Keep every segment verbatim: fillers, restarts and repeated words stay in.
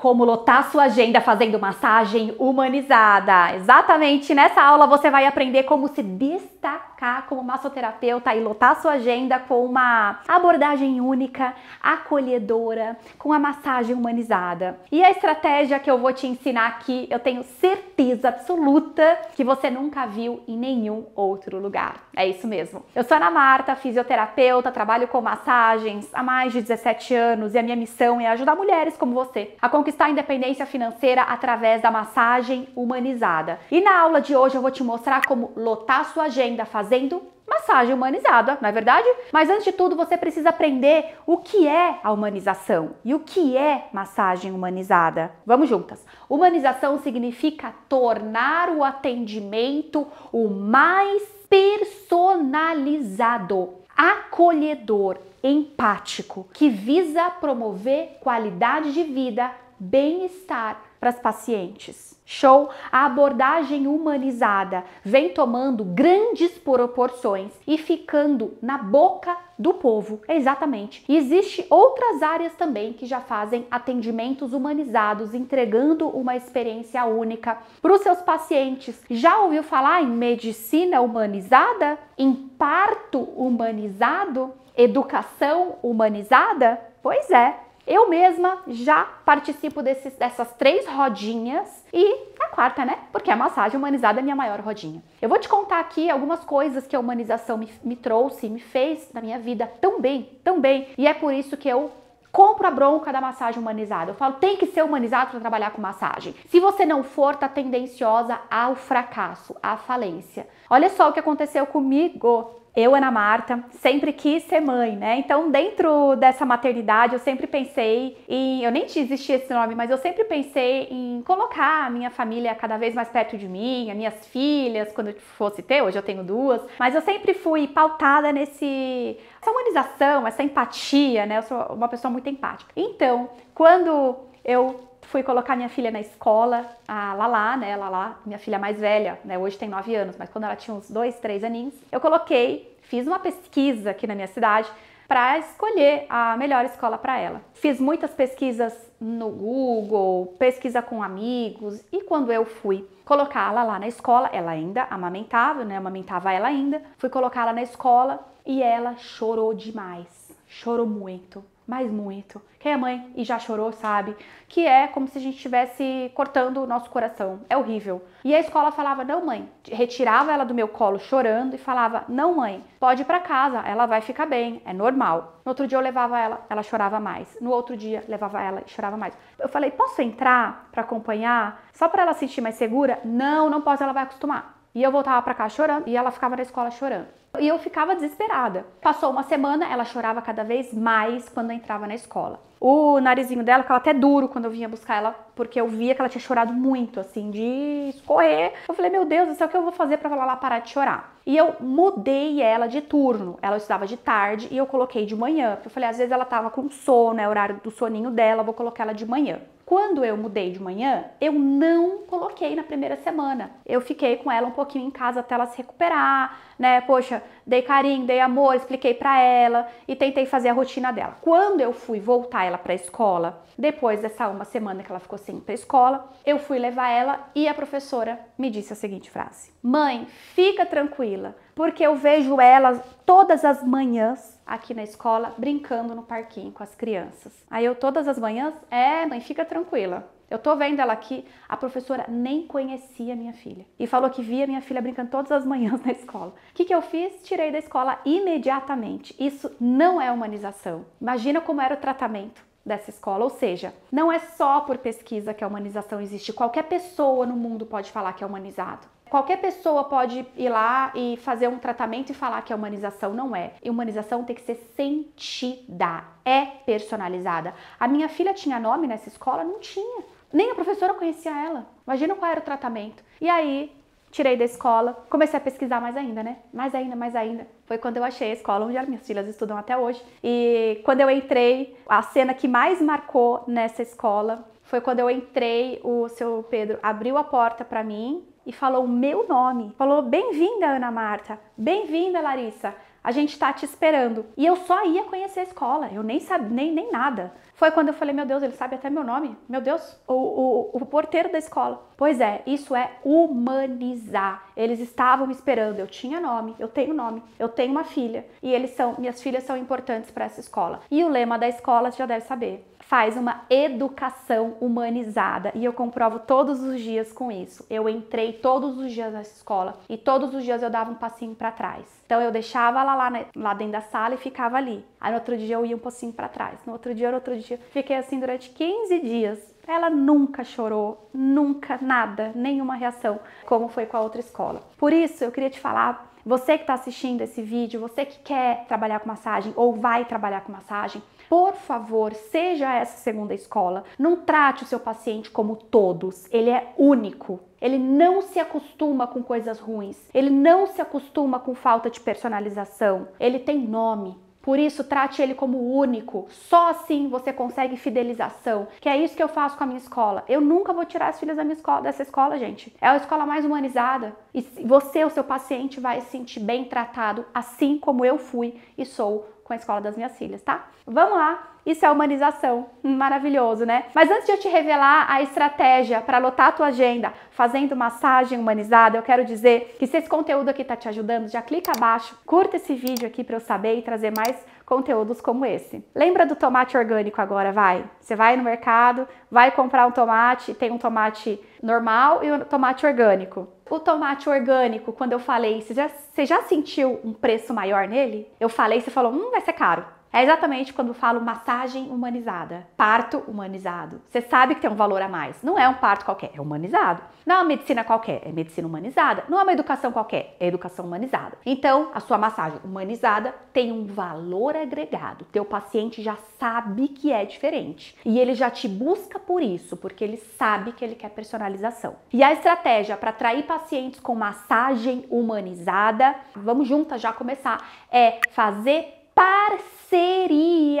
Como lotar sua agenda fazendo massagem humanizada. Exatamente nessa aula você vai aprender como se destacar como massoterapeuta e lotar sua agenda com uma abordagem única, acolhedora, com a massagem humanizada. E a estratégia que eu vou te ensinar aqui, eu tenho certeza absoluta que você nunca viu em nenhum outro lugar. É isso mesmo. Eu sou Ana Martha, fisioterapeuta, trabalho com massagens há mais de dezessete anos e a minha missão é ajudar mulheres como você a conquistar a independência financeira através da massagem humanizada. E na aula de hoje eu vou te mostrar como lotar sua agenda fazendo massagem humanizada, não é verdade? Mas antes de tudo você precisa aprender o que é a humanização e o que é massagem humanizada. Vamos juntas. Humanização significa tornar o atendimento o mais personalizado, acolhedor, empático, que visa promover qualidade de vida, bem-estar para as pacientes. Show! A abordagem humanizada vem tomando grandes proporções e ficando na boca do povo. Exatamente. E existem outras áreas também que já fazem atendimentos humanizados, entregando uma experiência única para os seus pacientes. Já ouviu falar em medicina humanizada? Em parto humanizado? Educação humanizada? Pois é. Eu mesma já participo desses, dessas três rodinhas e a quarta, né? Porque a massagem humanizada é a minha maior rodinha. Eu vou te contar aqui algumas coisas que a humanização me, me trouxe, me fez na minha vida tão bem, tão bem. E é por isso que eu compro a bronca da massagem humanizada. Eu falo, tem que ser humanizado para trabalhar com massagem. Se você não for, tá tendenciosa ao fracasso, à falência. Olha só o que aconteceu comigo. Eu, Ana Martha, sempre quis ser mãe, né? Então, dentro dessa maternidade, eu sempre pensei em... Eu nem existia esse nome, mas eu sempre pensei em colocar a minha família cada vez mais perto de mim, as minhas filhas, quando eu fosse ter, hoje eu tenho duas. Mas eu sempre fui pautada nesse... Essa humanização, essa empatia, né? Eu sou uma pessoa muito empática. Então, quando eu... fui colocar minha filha na escola, a Lala, né, Lala, minha filha mais velha, né, hoje tem nove anos, mas quando ela tinha uns dois, três aninhos, eu coloquei, fiz uma pesquisa aqui na minha cidade para escolher a melhor escola para ela. Fiz muitas pesquisas no Google, pesquisa com amigos, e quando eu fui colocar a Lala na escola, ela ainda amamentava, né, amamentava ela ainda, fui colocá-la na escola e ela chorou demais, chorou muito. Mas muito. Quem é mãe e já chorou sabe que é como se a gente estivesse cortando o nosso coração. É horrível. E a escola falava, não mãe, retirava ela do meu colo chorando e falava, não mãe, pode ir pra casa, ela vai ficar bem, é normal. No outro dia eu levava ela, ela chorava mais. No outro dia levava ela e chorava mais. Eu falei, posso entrar pra acompanhar? Só pra ela se sentir mais segura? Não, não posso, ela vai acostumar. E eu voltava pra cá chorando e ela ficava na escola chorando. E eu ficava desesperada. Passou uma semana, ela chorava cada vez mais quando eu entrava na escola. O narizinho dela ficava até duro quando eu vinha buscar ela, porque eu via que ela tinha chorado muito, assim, de escorrer. Eu falei, meu Deus, isso é o que eu vou fazer pra ela parar de chorar. E eu mudei ela de turno. Ela estudava de tarde e eu coloquei de manhã. Porque eu falei, às vezes ela tava com sono, é o horário do soninho dela, vou colocar ela de manhã. Quando eu mudei de manhã, eu não coloquei na primeira semana. Eu fiquei com ela um pouquinho em casa até ela se recuperar, né? Poxa, dei carinho, dei amor, expliquei pra ela e tentei fazer a rotina dela. Quando eu fui voltar ela pra escola, depois dessa uma semana que ela ficou sem ir pra escola, eu fui levar ela e a professora me disse a seguinte frase. Mãe, fica tranquila, porque eu vejo ela todas as manhãs aqui na escola, brincando no parquinho com as crianças. Aí eu todas as manhãs, é mãe, fica tranquila. Eu tô vendo ela aqui, a professora nem conhecia minha filha. E falou que via minha filha brincando todas as manhãs na escola. O que que eu fiz? Tirei da escola imediatamente. Isso não é humanização. Imagina como era o tratamento dessa escola, ou seja, não é só por pesquisa que a humanização existe. Qualquer pessoa no mundo pode falar que é humanizado. Qualquer pessoa pode ir lá e fazer um tratamento e falar que a humanização não é. E humanização tem que ser sentida, é personalizada. A minha filha tinha nome nessa escola? Não tinha. Nem a professora conhecia ela. Imagina qual era o tratamento. E aí, tirei da escola, comecei a pesquisar mais ainda, né? Mais ainda, mais ainda. Foi quando eu achei a escola onde minhas filhas estudam até hoje. E quando eu entrei, a cena que mais marcou nessa escola foi quando eu entrei, o seu Pedro abriu a porta pra mim e falou o meu nome. Falou, bem-vinda, Ana Martha. Bem-vinda, Larissa. a gente tá te esperando. E eu só ia conhecer a escola, eu nem sabia, nem, nem nada. Foi quando eu falei, meu Deus, ele sabe até meu nome, meu Deus, o, o, o porteiro da escola. Pois é, isso é humanizar. Eles estavam me esperando, eu tinha nome, eu tenho nome, eu tenho uma filha. E eles são, minhas filhas são importantes para essa escola. E o lema da escola, você já deve saber, faz uma educação humanizada. E eu comprovo todos os dias com isso. Eu entrei todos os dias nessa escola e todos os dias eu dava um passinho para trás. Então eu deixava ela lá, lá dentro da sala e ficava ali. Aí no outro dia eu ia um passinho para trás, no outro dia, no outro dia. Fiquei assim durante quinze dias. Ela nunca chorou, nunca nada, nenhuma reação, como foi com a outra escola. Por isso, eu queria te falar, você que está assistindo esse vídeo, você que quer trabalhar com massagem ou vai trabalhar com massagem, por favor, seja essa segunda escola. Não trate o seu paciente como todos, ele é único. Ele não se acostuma com coisas ruins, ele não se acostuma com falta de personalização, ele tem nome. Por isso, trate ele como único. Só assim você consegue fidelização, que é isso que eu faço com a minha escola. Eu nunca vou tirar as filhas da minha escola, dessa escola, gente. É a escola mais humanizada. E você, o seu paciente, vai se sentir bem tratado, assim como eu fui e sou com a escola das minhas filhas, tá? Vamos lá! Isso é humanização. Maravilhoso, né? Mas antes de eu te revelar a estratégia para lotar a tua agenda fazendo massagem humanizada, eu quero dizer que se esse conteúdo aqui tá te ajudando, já clica abaixo, curta esse vídeo aqui para eu saber e trazer mais conteúdos como esse. Lembra do tomate orgânico agora, vai? Você vai no mercado, vai comprar um tomate, tem um tomate normal e um tomate orgânico. O tomate orgânico, quando eu falei, você já, você já sentiu um preço maior nele? Eu falei, você falou, hum, vai ser caro. É exatamente quando eu falo massagem humanizada, parto humanizado. Você sabe que tem um valor a mais. Não é um parto qualquer, é humanizado. Não é uma medicina qualquer, é medicina humanizada. Não é uma educação qualquer, é educação humanizada. Então, a sua massagem humanizada tem um valor agregado. Teu paciente já sabe que é diferente. E ele já te busca por isso, porque ele sabe que ele quer personalização. E a estratégia para atrair pacientes com massagem humanizada, vamos juntas já começar, é fazer parcerias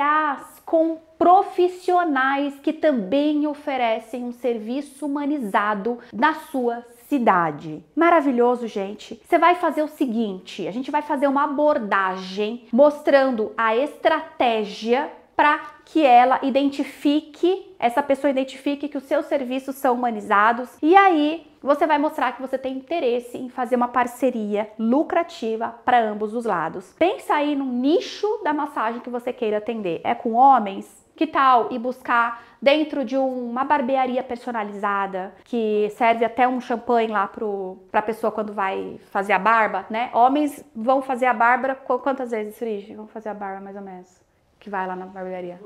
com profissionais que também oferecem um serviço humanizado na sua cidade. Maravilhoso, gente! Você vai fazer o seguinte, a gente vai fazer uma abordagem mostrando a estratégia para que ela identifique, essa pessoa identifique que os seus serviços são humanizados e aí você vai mostrar que você tem interesse em fazer uma parceria lucrativa para ambos os lados. Pensa aí no nicho da massagem que você queira atender. É com homens? Que tal ir buscar dentro de uma barbearia personalizada que serve até um champanhe lá pro, pra pessoa quando vai fazer a barba, né? Homens vão fazer a barba quantas vezes, Frigi? Vão fazer a barba mais ou menos. Que vai lá na barbearia.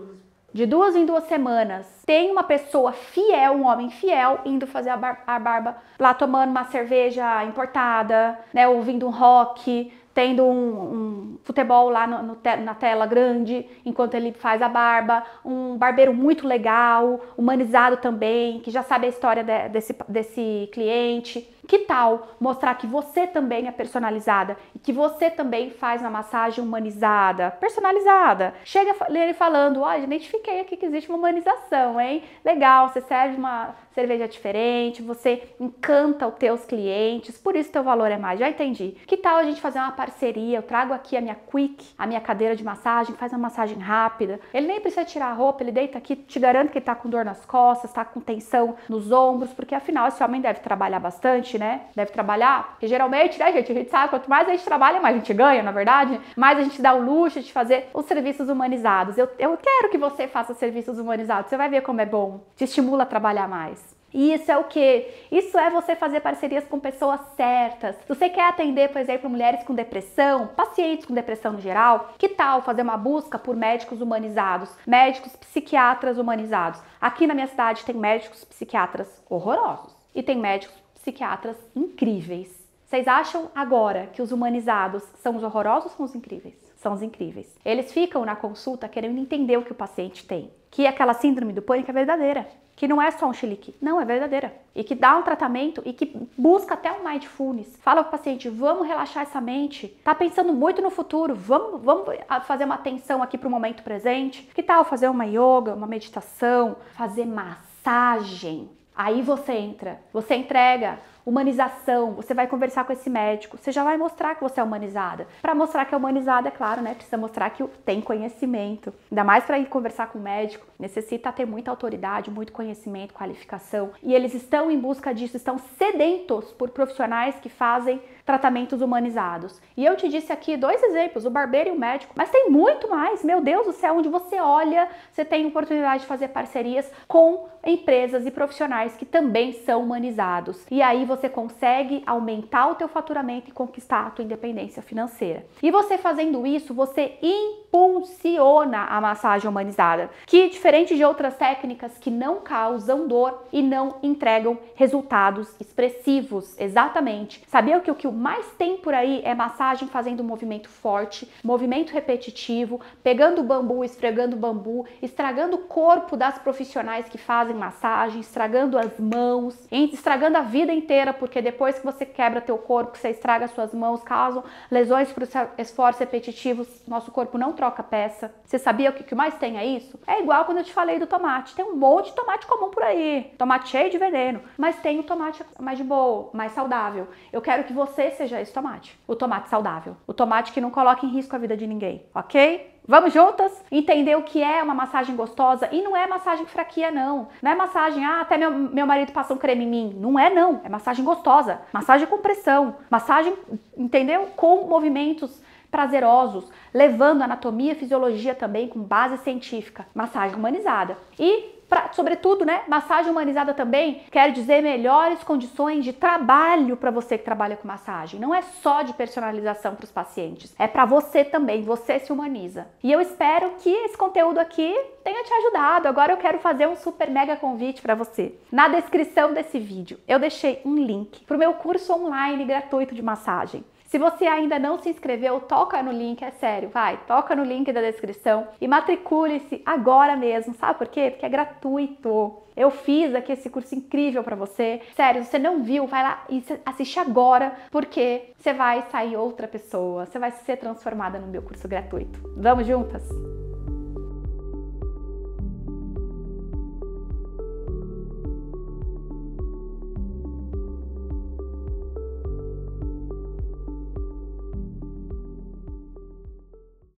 De duas em duas semanas, tem uma pessoa fiel, um homem fiel, indo fazer a, bar a barba, lá tomando uma cerveja importada, né, ouvindo um rock, tendo um, um futebol lá no, no te na tela grande, enquanto ele faz a barba, um barbeiro muito legal, humanizado também, que já sabe a história de, desse, desse cliente. Que tal mostrar que você também é personalizada e que você também faz uma massagem humanizada, personalizada? Chega ele falando, ó, oh, identifiquei aqui que existe uma humanização, hein? Legal, você serve uma cerveja diferente, você encanta os teus clientes, por isso teu valor é mais, já entendi. Que tal a gente fazer uma parceria? Eu trago aqui a minha Quick, a minha cadeira de massagem, faz uma massagem rápida. Ele nem precisa tirar a roupa, ele deita aqui, te garanto que ele tá com dor nas costas, tá com tensão nos ombros, porque afinal esse homem deve trabalhar bastante, né? Deve trabalhar, porque geralmente, né, gente, a gente sabe, quanto mais a gente trabalha, mais a gente ganha, na verdade, mais a gente dá o luxo de fazer os serviços humanizados. Eu, eu quero que você faça serviços humanizados, você vai ver como é bom, te estimula a trabalhar mais. E isso é o que? Isso é você fazer parcerias com pessoas certas. Se você quer atender, por exemplo, mulheres com depressão, pacientes com depressão no geral, que tal fazer uma busca por médicos humanizados, médicos psiquiatras humanizados? Aqui na minha cidade tem médicos psiquiatras horrorosos e tem médicos psiquiatras incríveis. Vocês acham agora que os humanizados são os horrorosos ou são os incríveis? São os incríveis. Eles ficam na consulta querendo entender o que o paciente tem. Que aquela síndrome do pânico é verdadeira. Que não é só um chilique. Não, é verdadeira. E que dá um tratamento e que busca até um mindfulness. Fala pro paciente, vamos relaxar essa mente. Tá pensando muito no futuro. Vamos, vamos fazer uma atenção aqui pro momento presente. Que tal fazer uma yoga, uma meditação, fazer massagem? Aí você entra, você entrega humanização, você vai conversar com esse médico, você já vai mostrar que você é humanizada. Para mostrar que é humanizada, é claro, né, precisa mostrar que tem conhecimento. Ainda mais para ir conversar com o médico, necessita ter muita autoridade, muito conhecimento, qualificação. E eles estão em busca disso, estão sedentos por profissionais que fazem tratamentos humanizados. E eu te disse aqui dois exemplos, o barbeiro e o médico, mas tem muito mais, meu Deus do céu, onde você olha, você tem oportunidade de fazer parcerias com empresas e profissionais que também são humanizados. E aí você consegue aumentar o teu faturamento e conquistar a tua independência financeira. E você fazendo isso, você impulsiona a massagem humanizada, que diferente de outras técnicas que não causam dor e não entregam resultados expressivos, exatamente. Sabia que o que mais tem por aí é massagem fazendo movimento forte, movimento repetitivo, pegando bambu, esfregando bambu, estragando o corpo das profissionais que fazem massagem, estragando as mãos, estragando a vida inteira, porque depois que você quebra teu corpo, você estraga suas mãos, causam lesões por esforços repetitivos, nosso corpo não troca peça. Você sabia o que mais tem é isso? É igual quando eu te falei do tomate, tem um monte de tomate comum por aí, tomate cheio de veneno, mas tem o tomate mais de boa, mais saudável. Eu quero que você seja esse tomate, o tomate saudável, o tomate que não coloca em risco a vida de ninguém, ok? Vamos juntas? Entender o que é uma massagem gostosa e não é massagem fraquia, não. Não é massagem, ah, até meu, meu marido passa um creme em mim. Não é, não. É massagem gostosa, massagem com pressão, massagem, entendeu? Com movimentos prazerosos, levando anatomia e fisiologia também com base científica, massagem humanizada. E Pra, sobretudo, né, massagem humanizada também quer dizer melhores condições de trabalho para você que trabalha com massagem. Não é só de personalização para os pacientes, é para você também, você se humaniza. E eu espero que esse conteúdo aqui tenha te ajudado. Agora eu quero fazer um super mega convite para você. Na descrição desse vídeo eu deixei um link para o meu curso online gratuito de massagem. Se você ainda não se inscreveu, toca no link, é sério, vai, toca no link da descrição e matricule-se agora mesmo, sabe por quê? Porque é gratuito. Eu fiz aqui esse curso incrível pra você, sério, se você não viu, vai lá e assiste agora, porque você vai sair outra pessoa, você vai ser transformada no meu curso gratuito. Vamos juntas?